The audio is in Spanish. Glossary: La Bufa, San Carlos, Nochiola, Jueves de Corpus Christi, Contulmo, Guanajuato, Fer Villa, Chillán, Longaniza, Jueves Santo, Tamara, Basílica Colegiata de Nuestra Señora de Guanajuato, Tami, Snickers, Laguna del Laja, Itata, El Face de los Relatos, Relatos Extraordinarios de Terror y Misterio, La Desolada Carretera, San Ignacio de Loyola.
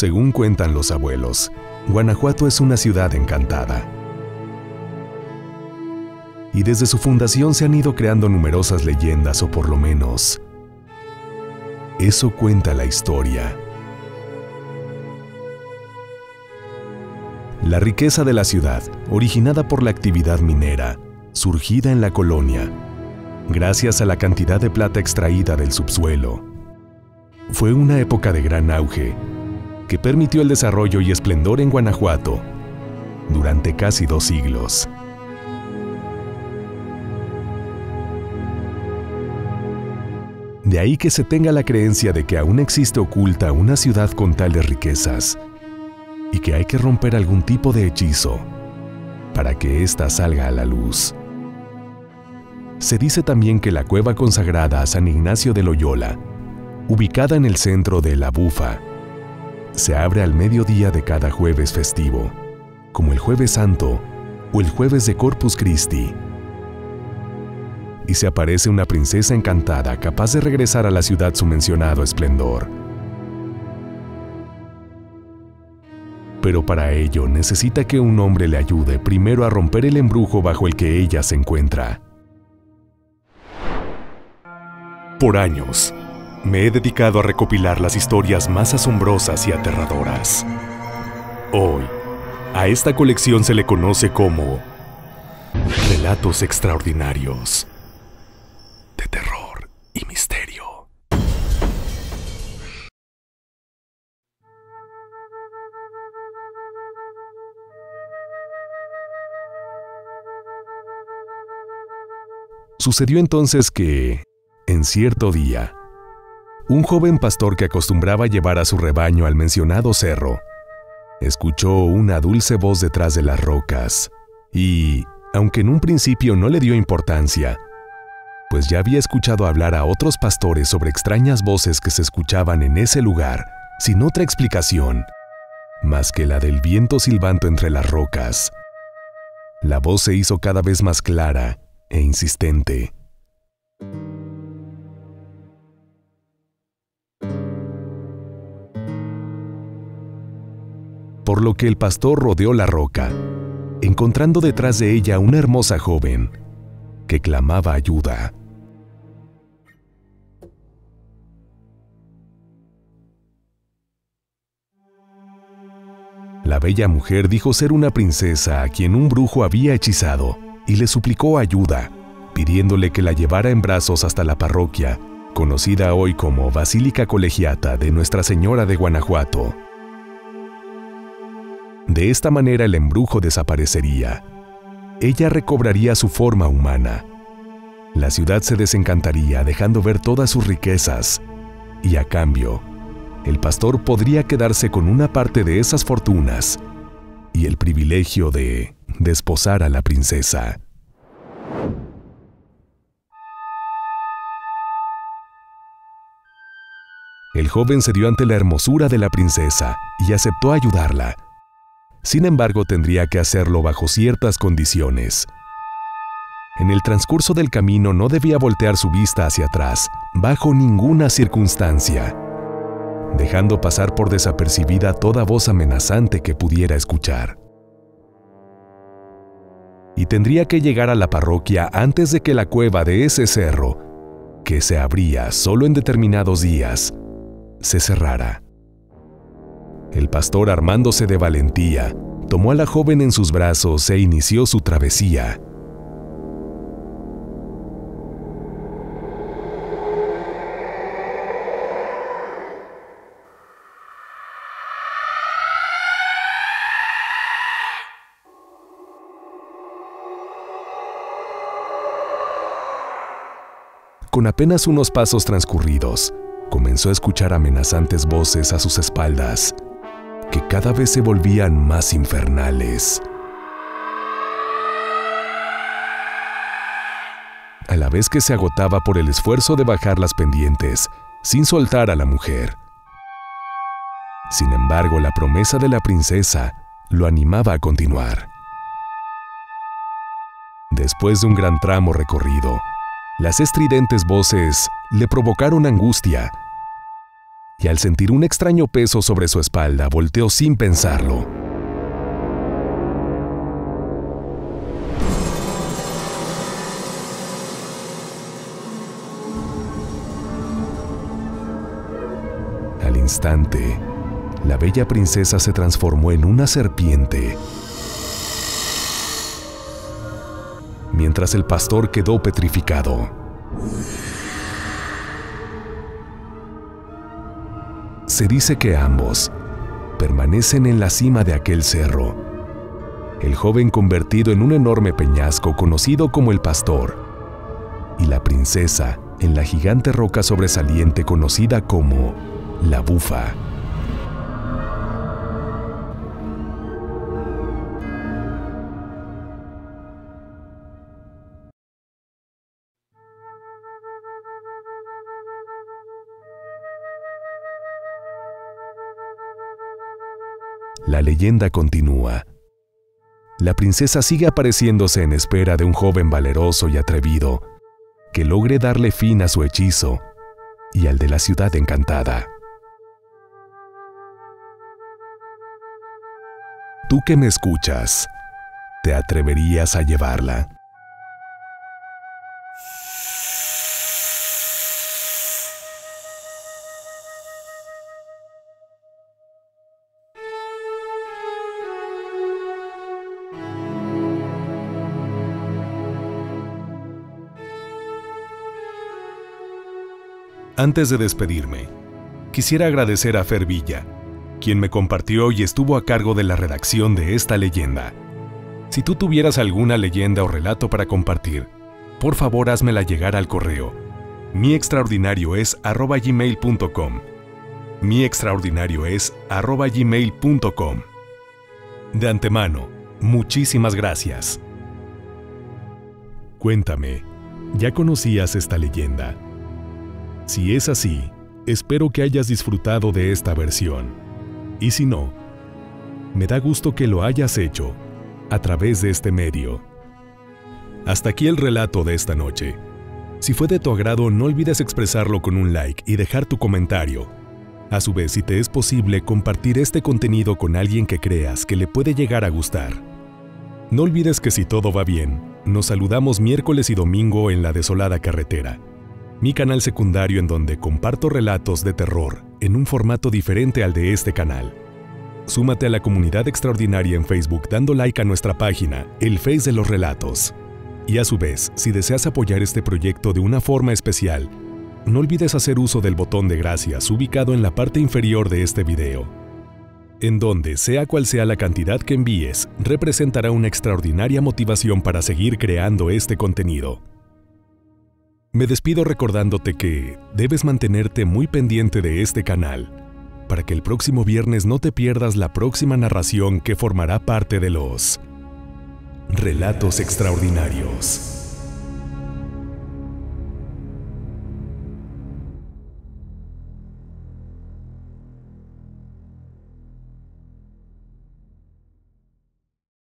Según cuentan los abuelos, Guanajuato es una ciudad encantada. Y desde su fundación se han ido creando numerosas leyendas, o por lo menos eso cuenta la historia. La riqueza de la ciudad, originada por la actividad minera, surgida en la colonia, gracias a la cantidad de plata extraída del subsuelo, fue una época de gran auge, que permitió el desarrollo y esplendor en Guanajuato durante casi 2 siglos. De ahí que se tenga la creencia de que aún existe oculta una ciudad con tales riquezas, y que hay que romper algún tipo de hechizo para que ésta salga a la luz. Se dice también que la cueva consagrada a San Ignacio de Loyola, ubicada en el centro de La Bufa, se abre al mediodía de cada jueves festivo, como el Jueves Santo o el Jueves de Corpus Christi, y se aparece una princesa encantada capaz de regresar a la ciudad su mencionado esplendor. Pero para ello necesita que un hombre le ayude primero a romper el embrujo bajo el que ella se encuentra. Por años, me he dedicado a recopilar las historias más asombrosas y aterradoras. Hoy, a esta colección se le conoce como Relatos Extraordinarios de Terror y Misterio. Sucedió entonces que, en cierto día, un joven pastor que acostumbraba llevar a su rebaño al mencionado cerro, escuchó una dulce voz detrás de las rocas y, aunque en un principio no le dio importancia, pues ya había escuchado hablar a otros pastores sobre extrañas voces que se escuchaban en ese lugar, sin otra explicación, más que la del viento silbando entre las rocas, la voz se hizo cada vez más clara e insistente. Por lo que el pastor rodeó la roca, encontrando detrás de ella una hermosa joven que clamaba ayuda. La bella mujer dijo ser una princesa a quien un brujo había hechizado, y le suplicó ayuda, pidiéndole que la llevara en brazos hasta la parroquia, conocida hoy como Basílica Colegiata de Nuestra Señora de Guanajuato. De esta manera el embrujo desaparecería. Ella recobraría su forma humana. La ciudad se desencantaría, dejando ver todas sus riquezas, y a cambio, el pastor podría quedarse con una parte de esas fortunas y el privilegio de desposar a la princesa. El joven se dio ante la hermosura de la princesa y aceptó ayudarla. Sin embargo, tendría que hacerlo bajo ciertas condiciones. En el transcurso del camino no debía voltear su vista hacia atrás, bajo ninguna circunstancia, dejando pasar por desapercibida toda voz amenazante que pudiera escuchar. Y tendría que llegar a la parroquia antes de que la cueva de ese cerro, que se abría solo en determinados días, se cerrara. El pastor, armándose de valentía, tomó a la joven en sus brazos e inició su travesía. Con apenas unos pasos transcurridos, comenzó a escuchar amenazantes voces a sus espaldas, que cada vez se volvían más infernales, a la vez que se agotaba por el esfuerzo de bajar las pendientes, sin soltar a la mujer. Sin embargo, la promesa de la princesa lo animaba a continuar. Después de un gran tramo recorrido, las estridentes voces le provocaron angustia y al sentir un extraño peso sobre su espalda, volteó sin pensarlo. Al instante, la bella princesa se transformó en una serpiente, mientras el pastor quedó petrificado. Se dice que ambos permanecen en la cima de aquel cerro. El joven convertido en un enorme peñasco conocido como el Pastor y la princesa en la gigante roca sobresaliente conocida como La Bufa. La leyenda continúa. La princesa sigue apareciéndose en espera de un joven valeroso y atrevido que logre darle fin a su hechizo y al de la ciudad encantada. Tú que me escuchas, ¿te atreverías a llevarla? Antes de despedirme, quisiera agradecer a Fer Villa, quien me compartió y estuvo a cargo de la redacción de esta leyenda. Si tú tuvieras alguna leyenda o relato para compartir, por favor házmela llegar al correo miextraordinario@gmail.com. miextraordinario@gmail.com. De antemano, muchísimas gracias. Cuéntame, ¿ya conocías esta leyenda? Si es así, espero que hayas disfrutado de esta versión. Y si no, me da gusto que lo hayas hecho a través de este medio. Hasta aquí el relato de esta noche. Si fue de tu agrado, no olvides expresarlo con un like y dejar tu comentario. A su vez, si te es posible, compartir este contenido con alguien que creas que le puede llegar a gustar. No olvides que si todo va bien, nos saludamos miércoles y domingo en La Desolada Carretera, mi canal secundario en donde comparto relatos de terror en un formato diferente al de este canal. Súmate a la comunidad extraordinaria en Facebook dando like a nuestra página, El Face de los Relatos. Y a su vez, si deseas apoyar este proyecto de una forma especial, no olvides hacer uso del botón de gracias ubicado en la parte inferior de este video, en donde, sea cual sea la cantidad que envíes, representará una extraordinaria motivación para seguir creando este contenido. Me despido recordándote que debes mantenerte muy pendiente de este canal, para que el próximo viernes no te pierdas la próxima narración que formará parte de los Relatos Extraordinarios.